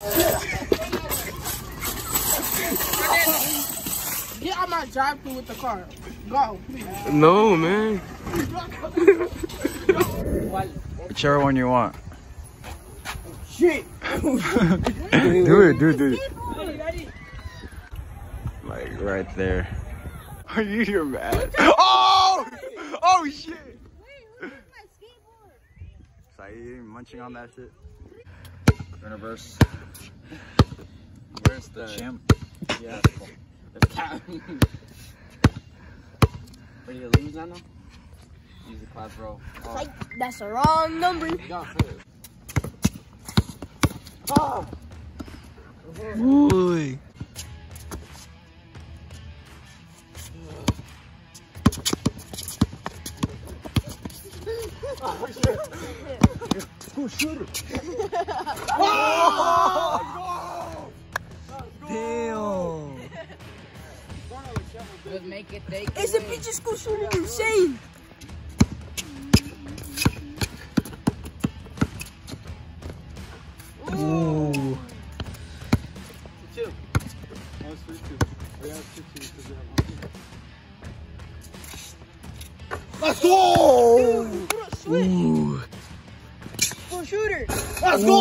Get out my drive-thru with the car. Go, please. No, man. Whichever one you want. Shit. do it. Like right there. Are you your man? Oh! Oh shit! Wait, who's my skateboard? Saeed munching on that shit. Universe. Where's the champ? Yeah. The cat. What do you lose now? Use the class roll. Oh. Like, that's the wrong number. Oh! Ooh. Oh, shooter. Oh! Damn. It's a pinch school shooter, insane. Ooh. 2-2. Oh, it's 3-2. We have 2-2 because we have 1-2. Let's go! Ooh. Full shooter. Let's go,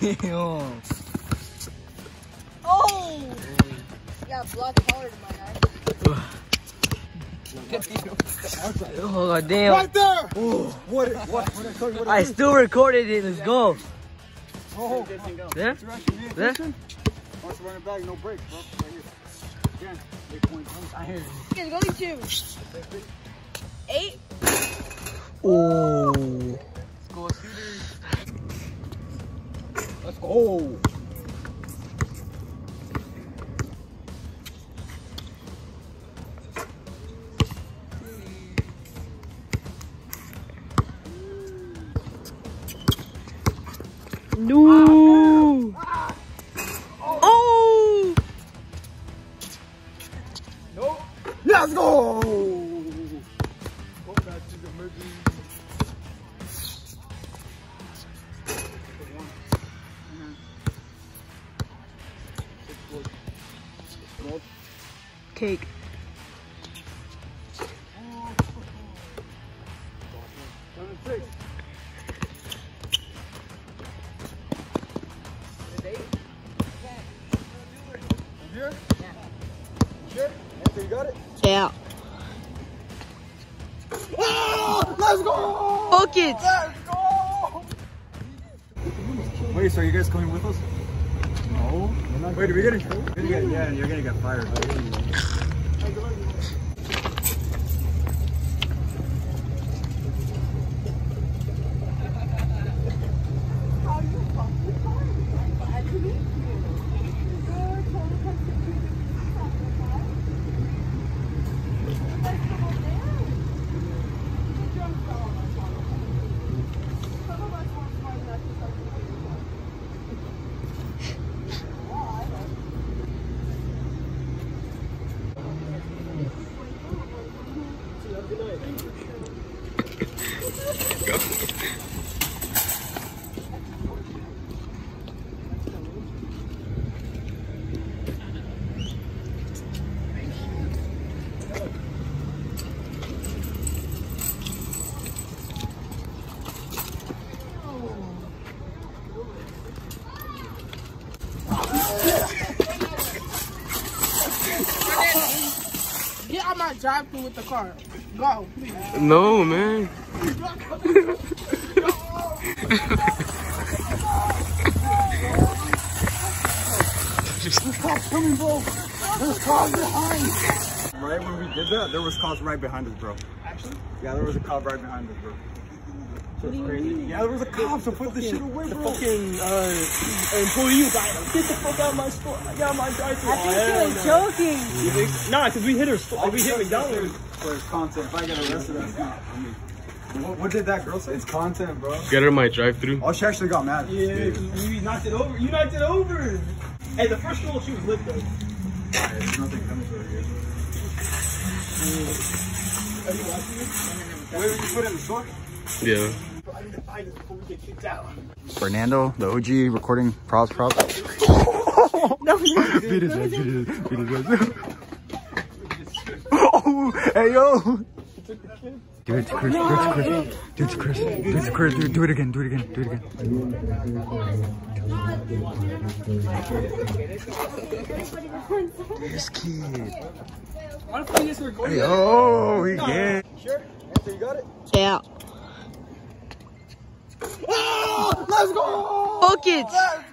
baby! Damn. Oh! Yeah, blocked hard in my eye. Oh, damn. Right there! Ooh. What I still recorded it. Let's go. Oh. There? There? Once you run it back, no break, bro. Right here. Again, 8.1. I hear you. Go to 8. Oh. Let's go, shooters. Let's go. No. Oh. No. Let's go. Go back to the merging. Cake. Here? Yeah. Sure? After you got it? Yeah. Oh, let's go! Book it! Let's go! Wait, so are you guys coming with us? No. Wait, are we gonna show? Yeah, you're gonna get fired. Get out my drive-thru with the car. Go, please. No, man. There's cops coming, bro. There's cars behind. Right when we did that, there was cops right behind us, bro. Actually? Yeah, there was a cop right behind us, bro. So it's crazy. Yeah, there was a cop, so put this shit away, bro. The fucking employee guy. Get the fuck out of my store. I got my drive-thru. I think she was joking. You think? Nah, because we hit her store. We hit McDonald's. For his content. If I get arrested, that's not. I mean, what did that girl say? It's content, bro. Get her my drive-thru. Oh, she actually got mad. Yeah, you knocked it over. You knocked it over. Hey, the first goal she was lit though. Yeah, there's nothing coming for her here. Are you watching this? Where did you put it in the store? Yeah. I need to buy this before we get kicked out. Fernando, the OG recording props. No, beat his ass, Oh, hey yo. Do it to Chris, do it again, This kid. Hey, oh, he can. Sure? So you got it? Yeah. Oh, let's go! Book it!